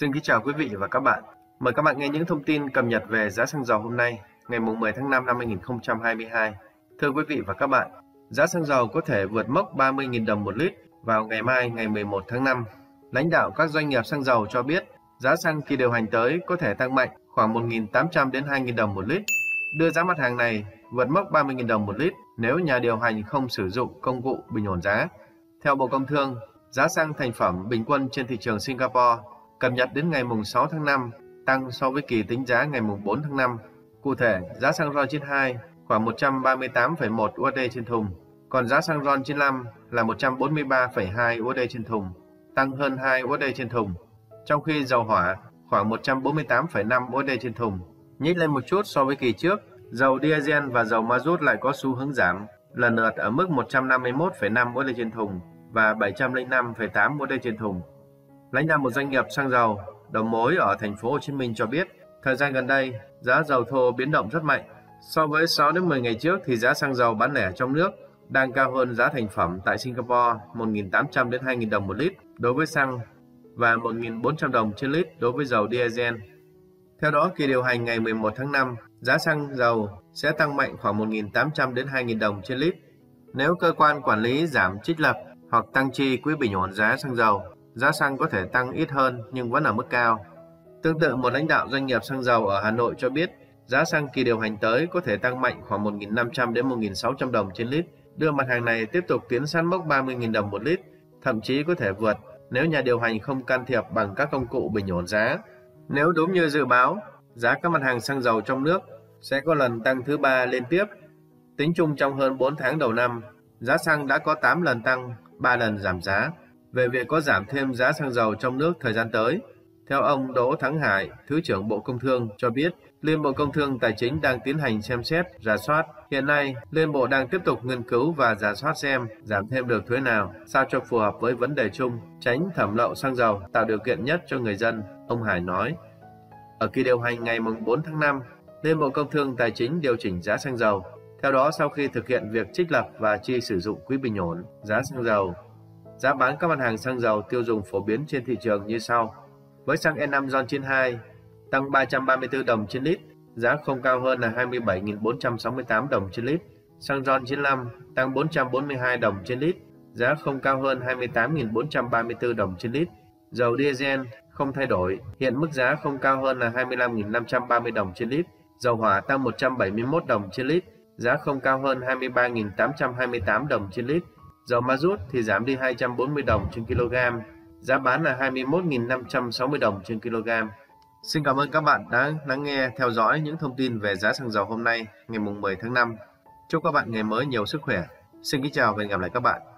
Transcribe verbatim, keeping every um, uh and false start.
Xin kính chào quý vị và các bạn. Mời các bạn nghe những thông tin cập nhật về giá xăng dầu hôm nay, ngày mười tháng năm năm hai nghìn không trăm hai mươi hai. Thưa quý vị và các bạn, giá xăng dầu có thể vượt mốc ba mươi nghìn đồng một lít vào ngày mai ngày mười một tháng năm. Lãnh đạo các doanh nghiệp xăng dầu cho biết, giá xăng kỳ điều hành tới có thể tăng mạnh khoảng một nghìn tám trăm đến hai nghìn đồng một lít, đưa giá mặt hàng này vượt mốc ba mươi nghìn đồng một lít nếu nhà điều hành không sử dụng công cụ bình ổn giá. Theo Bộ Công Thương, giá xăng thành phẩm bình quân trên thị trường Singapore cập nhật đến ngày sáu tháng năm tăng so với kỳ tính giá ngày bốn tháng năm. Cụ thể, giá xăng RON chín hai khoảng một trăm ba mươi tám phẩy một u ét đê trên thùng, còn giá xăng RON chín lăm là một trăm bốn mươi ba phẩy hai u ét đê trên thùng, tăng hơn hai u ét đê trên thùng. Trong khi dầu hỏa khoảng một trăm bốn mươi tám phẩy năm u ét đê trên thùng, nhích lên một chút so với kỳ trước. Dầu diesel và dầu mazut lại có xu hướng giảm, lần lượt ở mức một trăm năm mươi mốt phẩy năm u ét đê trên thùng và bảy trăm lẻ năm phẩy tám u ét đê trên thùng. Lãnh đạo một doanh nghiệp xăng dầu đầu mối ở thành phố Hồ Chí Minh cho biết, thời gian gần đây, giá dầu thô biến động rất mạnh. So với sáu đến mười ngày trước thì giá xăng dầu bán lẻ trong nước đang cao hơn giá thành phẩm tại Singapore một nghìn tám trăm đến hai nghìn đồng một lít đối với xăng và một nghìn bốn trăm đồng trên lít đối với dầu diesel. Theo đó, kỳ điều hành ngày mười một tháng năm, giá xăng dầu sẽ tăng mạnh khoảng một nghìn tám trăm đến hai nghìn đồng trên lít. Nếu cơ quan quản lý giảm trích lập hoặc tăng chi quỹ bình ổn giá xăng dầu, giá xăng có thể tăng ít hơn nhưng vẫn ở mức cao. Tương tự, một lãnh đạo doanh nghiệp xăng dầu ở Hà Nội cho biết, giá xăng kỳ điều hành tới có thể tăng mạnh khoảng một nghìn năm trăm đến một nghìn sáu trăm đồng trên lít, đưa mặt hàng này tiếp tục tiến sát mốc ba mươi nghìn đồng một lít, thậm chí có thể vượt nếu nhà điều hành không can thiệp bằng các công cụ bình ổn giá. Nếu đúng như dự báo, giá các mặt hàng xăng dầu trong nước sẽ có lần tăng thứ ba liên tiếp. Tính chung trong hơn bốn tháng đầu năm, giá xăng đã có tám lần tăng, ba lần giảm giá. Về việc có giảm thêm giá xăng dầu trong nước thời gian tới, theo ông Đỗ Thắng Hải, Thứ trưởng Bộ Công Thương cho biết, Liên Bộ Công Thương Tài chính đang tiến hành xem xét, rà soát. Hiện nay, Liên Bộ đang tiếp tục nghiên cứu và rà soát xem giảm thêm được thuế nào, sao cho phù hợp với vấn đề chung, tránh thẩm lậu xăng dầu, tạo điều kiện nhất cho người dân, ông Hải nói. Ở kỳ điều hành ngày bốn tháng năm, Liên Bộ Công Thương Tài chính điều chỉnh giá xăng dầu. Theo đó, sau khi thực hiện việc trích lập và chi sử dụng quỹ bình ổn giá xăng dầu, giá bán các mặt hàng xăng dầu tiêu dùng phổ biến trên thị trường như sau. Với xăng e năm RON chín hai tăng ba trăm ba mươi tư đồng trên lít, giá không cao hơn là hai mươi bảy nghìn bốn trăm sáu mươi tám đồng trên lít. Xăng RON chín lăm tăng bốn trăm bốn mươi hai đồng trên lít, giá không cao hơn hai mươi tám nghìn bốn trăm ba mươi tư đồng trên lít. Dầu diesel không thay đổi, hiện mức giá không cao hơn là hai mươi lăm nghìn năm trăm ba mươi đồng trên lít. Dầu hỏa tăng một trăm bảy mươi mốt đồng trên lít, giá không cao hơn hai mươi ba nghìn tám trăm hai mươi tám đồng trên lít. Dầu mazut thì giảm đi hai trăm bốn mươi đồng trên kg, giá bán là hai mươi mốt nghìn năm trăm sáu mươi đồng trên kg. Xin cảm ơn các bạn đã lắng nghe, theo dõi những thông tin về giá xăng dầu hôm nay, ngày mười tháng năm. Chúc các bạn ngày mới nhiều sức khỏe. Xin kính chào và hẹn gặp lại các bạn.